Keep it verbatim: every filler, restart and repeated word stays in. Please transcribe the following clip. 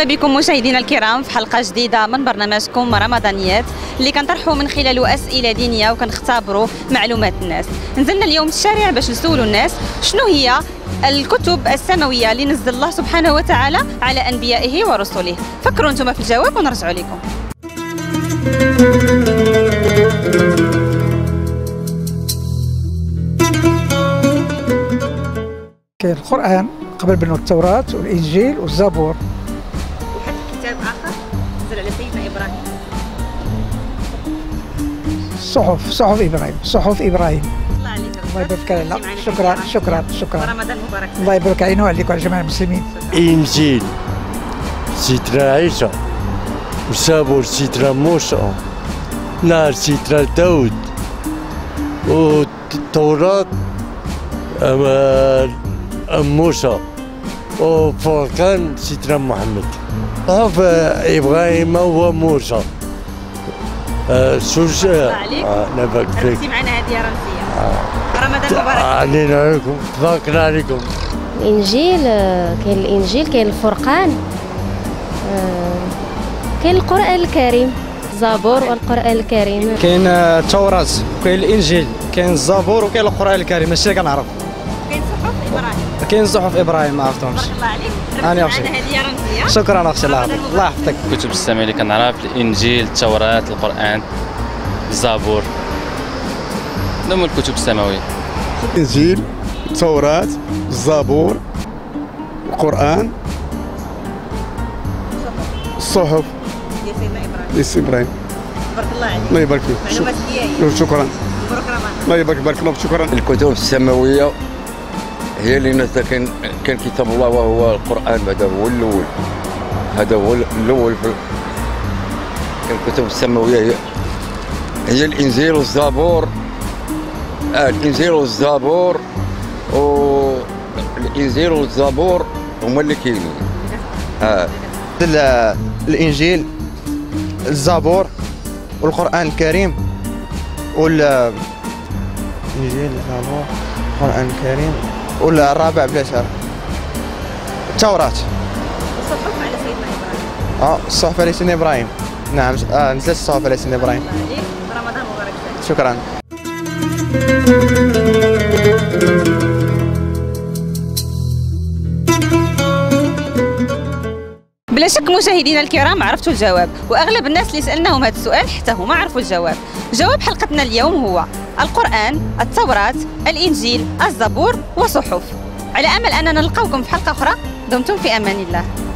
مرحبا بكم مشاهدينا الكرام في حلقه جديده من برنامجكم رمضانيات اللي كنطرحوا من خلاله اسئله دينيه وكنختبروا معلومات الناس. نزلنا اليوم الشارع باش نسولوا الناس شنو هي الكتب السماويه اللي نزل الله سبحانه وتعالى على انبيائه ورسله. فكروا انتم في الجواب ونرجعوا لكم. كاين القران قبل منه التوراة والانجيل والزبور. وحتى كتاب اخر نزل على سيدنا ابراهيم. صحف صحف ابراهيم صحف ابراهيم. الله عليك. الله يبارك لك. شكرا شكرا شكرا. رمضان مبارك. الله يبارك علينا وعليك وعلى جميع المسلمين. انجيل سيدنا عيسى والزبور سيدنا موسى نار سيدنا داود والتوراة أم موسى وفرقان سيدنا محمد. هاف إبراهيم هو موسى. سوس. الله عليك. نبارك فيك. رمزتي معنا هذه رمزية. رمضان مبارك. علينا عليكم تباركنا عليكم. الإنجيل كاين الإنجيل كاين الفرقان كاين القرآن الكريم الزبور والقرآن الكريم. كاين التوراة كاين الإنجيل كاين الزبور وكاين القرآن الكريم هادشي اللي كنعرف. كاين صحف ابراهيم ما عرفتهمش. الله عليك. انا عرفت هذه رمزيه. شكرا اختي الله يحفظك. الله يحفظك. الكتب السماويه اللي كنعرف الانجيل التوراه القران الزبور هذوما الكتب السماويه. الانجيل التوراه الزبور القران الصحف ديال سيدنا ابراهيم ديال سيدنا ابراهيم. بارك الله عليك. الله يبارك فيك. معلومات ديالي. شكرا. مبروك رمضان. الله يبارك بارك الله فيك. شكرا. الكتب السماويه هي اللي نزل كان كان كتاب الله وهو القرآن. هذا هو الأول هذا هو الأول في الكتب السماوية هي الإنجيل والزبور. آه الإنجيل والزبور و الإنجيل والزبور هما اللي كاينين. آه الإنجيل الزبور والقرآن الكريم وال الإنجيل الزبور القرآن الكريم ولا الرابع بلا شرح التوراة. الصحف على سيدنا ابراهيم. اه الصحف على سيدنا ابراهيم. نعم آه نزلت الصحف على سيدنا ابراهيم. رمضان مبارك. شكرا. بلا شك مشاهدينا الكرام عرفتوا الجواب، واغلب الناس اللي سالناهم هذا السؤال حتى هما عرفوا الجواب. جواب حلقتنا اليوم هو القرآن، التوراة، الإنجيل، الزبور وصحف. على أمل أننا نلقاكم في حلقة أخرى. دمتم في أمان الله.